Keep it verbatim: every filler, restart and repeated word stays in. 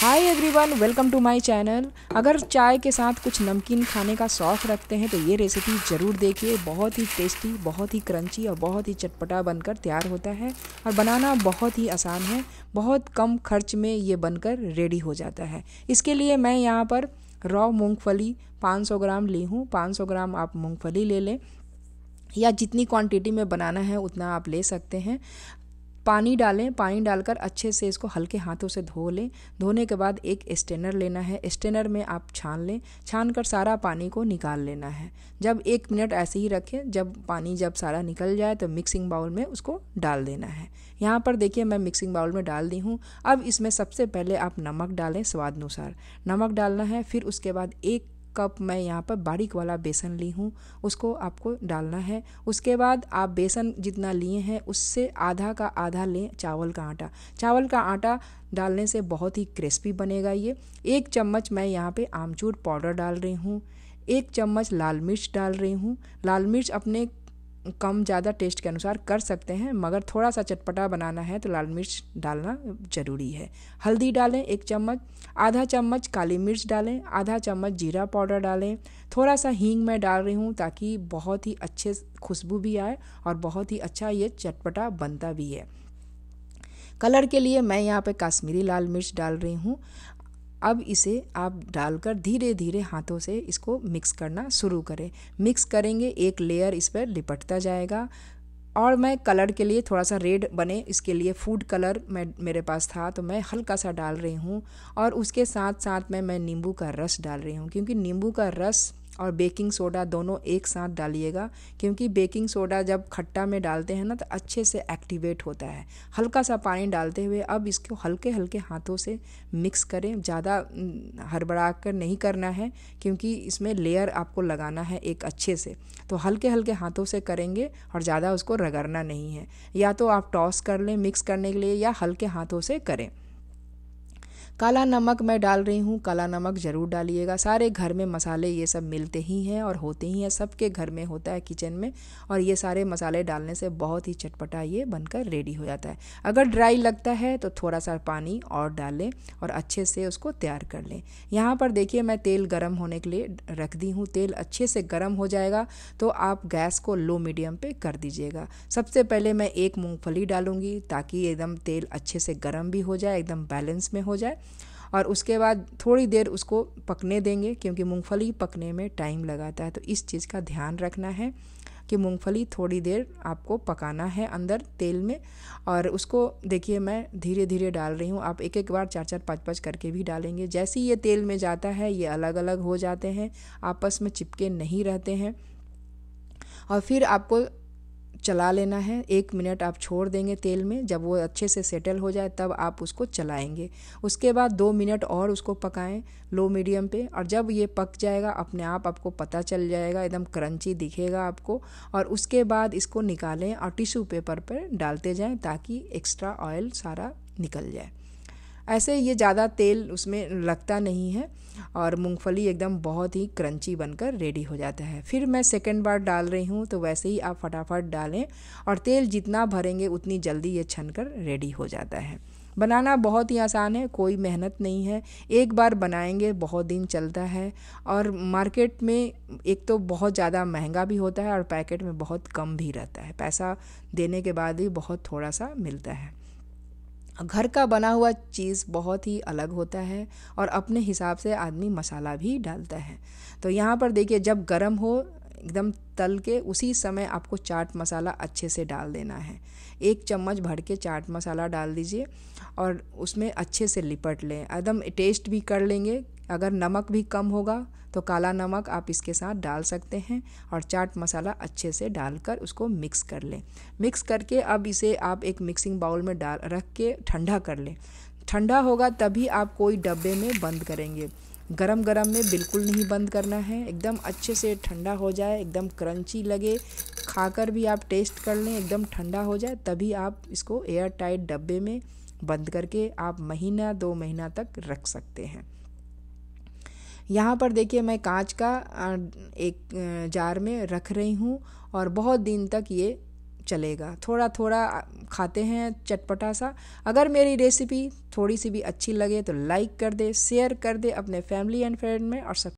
Hi everyone, welcome to my channel. अगर चाय के साथ कुछ नमकीन खाने का शौक़ रखते हैं तो ये रेसिपी ज़रूर देखिए। बहुत ही टेस्टी, बहुत ही क्रंची और बहुत ही चटपटा बनकर तैयार होता है और बनाना बहुत ही आसान है। बहुत कम खर्च में ये बनकर रेडी हो जाता है। इसके लिए मैं यहाँ पर रॉ मूँगफली पाँच सौ ग्राम ली हूँ। पाँच सौ ग्राम आप मूँगफली ले लें या जितनी क्वांटिटी में बनाना है उतना आप ले सकते हैं। पानी डालें, पानी डालकर अच्छे से इसको हल्के हाथों से धो लें। धोने के बाद एक स्ट्रेनर लेना है, स्ट्रेनर में आप छान लें, छान कर सारा पानी को निकाल लेना है। जब एक मिनट ऐसे ही रखें, जब पानी जब सारा निकल जाए तो मिक्सिंग बाउल में उसको डाल देना है। यहाँ पर देखिए मैं मिक्सिंग बाउल में डाल दी हूँ। अब इसमें सबसे पहले आप नमक डालें, स्वादानुसार नमक डालना है। फिर उसके बाद एक कप मैं यहाँ पर बारीक वाला बेसन ली हूँ, उसको आपको डालना है। उसके बाद आप बेसन जितना लिए हैं उससे आधा का आधा लें चावल का आटा। चावल का आटा डालने से बहुत ही क्रिस्पी बनेगा ये। एक चम्मच मैं यहाँ पे आमचूर पाउडर डाल रही हूँ, एक चम्मच लाल मिर्च डाल रही हूँ। लाल मिर्च अपने कम ज़्यादा टेस्ट के अनुसार कर सकते हैं, मगर थोड़ा सा चटपटा बनाना है तो लाल मिर्च डालना ज़रूरी है। हल्दी डालें एक चम्मच, आधा चम्मच काली मिर्च डालें, आधा चम्मच जीरा पाउडर डालें, थोड़ा सा हींग मैं डाल रही हूँ ताकि बहुत ही अच्छे खुशबू भी आए और बहुत ही अच्छा ये चटपटा बनता भी है। कलर के लिए मैं यहाँ पे कश्मीरी लाल मिर्च डाल रही हूँ। अब इसे आप डालकर धीरे धीरे हाथों से इसको मिक्स करना शुरू करें। मिक्स करेंगे, एक लेयर इस पर लिपटता जाएगा। और मैं कलर के लिए थोड़ा सा रेड बने इसके लिए फूड कलर मैं मेरे पास था तो मैं हल्का सा डाल रही हूँ। और उसके साथ साथ में मैं नींबू का रस डाल रही हूँ, क्योंकि नींबू का रस और बेकिंग सोडा दोनों एक साथ डालिएगा, क्योंकि बेकिंग सोडा जब खट्टा में डालते हैं ना तो अच्छे से एक्टिवेट होता है। हल्का सा पानी डालते हुए अब इसको हल्के हल्के हाथों से मिक्स करें। ज़्यादा हड़बड़ा कर नहीं करना है, क्योंकि इसमें लेयर आपको लगाना है एक अच्छे से, तो हल्के हल्के हाथों से करेंगे और ज़्यादा उसको रगड़ना नहीं है। या तो आप टॉस कर लें मिक्स करने के लिए या हल्के हाथों से करें। काला नमक मैं डाल रही हूँ, काला नमक ज़रूर डालिएगा। सारे घर में मसाले ये सब मिलते ही हैं और होते ही हैं, सबके घर में होता है किचन में। और ये सारे मसाले डालने से बहुत ही चटपटा ये बनकर रेडी हो जाता है। अगर ड्राई लगता है तो थोड़ा सा पानी और डालें और अच्छे से उसको तैयार कर लें। यहाँ पर देखिए मैं तेल गर्म होने के लिए रख दी हूँ। तेल अच्छे से गर्म हो जाएगा तो आप गैस को लो मीडियम पे कर दीजिएगा। सबसे पहले मैं एक मूँगफली डालूँगी ताकि एकदम तेल अच्छे से गर्म भी हो जाए, एकदम बैलेंस में हो जाए। और उसके बाद थोड़ी देर उसको पकने देंगे, क्योंकि मूंगफली पकने में टाइम लगाता है, तो इस चीज़ का ध्यान रखना है कि मूंगफली थोड़ी देर आपको पकाना है अंदर तेल में। और उसको देखिए मैं धीरे धीरे डाल रही हूँ, आप एक एक बार चार चार पाँच पाँच करके भी डालेंगे। जैसे ही ये तेल में जाता है ये अलग अलग हो जाते हैं, आपस में चिपके नहीं रहते हैं। और फिर आपको चला लेना है, एक मिनट आप छोड़ देंगे तेल में। जब वो अच्छे से सेटल हो जाए तब आप उसको चलाएंगे। उसके बाद दो मिनट और उसको पकाएं लो मीडियम पे। और जब ये पक जाएगा अपने आप आपको पता चल जाएगा, एकदम क्रंची दिखेगा आपको। और उसके बाद इसको निकालें और टिश्यू पेपर पर डालते जाएं ताकि एक्स्ट्रा ऑयल सारा निकल जाए। ऐसे ये ज़्यादा तेल उसमें लगता नहीं है और मूंगफली एकदम बहुत ही क्रंची बनकर रेडी हो जाता है। फिर मैं सेकंड बार डाल रही हूँ, तो वैसे ही आप फटाफट डालें और तेल जितना भरेंगे उतनी जल्दी ये छनकर रेडी हो जाता है। बनाना बहुत ही आसान है, कोई मेहनत नहीं है। एक बार बनाएंगे बहुत दिन चलता है। और मार्केट में एक तो बहुत ज़्यादा महंगा भी होता है और पैकेट में बहुत कम भी रहता है, पैसा देने के बाद भी बहुत थोड़ा सा मिलता है। घर का बना हुआ चीज़ बहुत ही अलग होता है और अपने हिसाब से आदमी मसाला भी डालता है। तो यहाँ पर देखिए जब गर्म हो एकदम तल के उसी समय आपको चाट मसाला अच्छे से डाल देना है। एक चम्मच भर के चाट मसाला डाल दीजिए और उसमें अच्छे से लिपट लें, एकदम टेस्ट भी कर लेंगे। अगर नमक भी कम होगा तो काला नमक आप इसके साथ डाल सकते हैं। और चाट मसाला अच्छे से डालकर उसको मिक्स कर लें। मिक्स करके अब इसे आप एक मिक्सिंग बाउल में डाल रख के ठंडा कर लें। ठंडा होगा तभी आप कोई डब्बे में बंद करेंगे, गरम गरम में बिल्कुल नहीं बंद करना है। एकदम अच्छे से ठंडा हो जाए, एकदम क्रंची लगे, खाकर भी आप टेस्ट कर लें, एकदम ठंडा हो जाए तभी आप इसको एयर टाइट डब्बे में बंद करके आप महीना दो महीना तक रख सकते हैं। यहाँ पर देखिए मैं कांच का एक जार में रख रही हूँ और बहुत दिन तक ये चलेगा। थोड़ा थोड़ा खाते हैं चटपटा सा। अगर मेरी रेसिपी थोड़ी सी भी अच्छी लगे तो लाइक कर दे, शेयर कर दे अपने फैमिली एंड फ्रेंड में और सब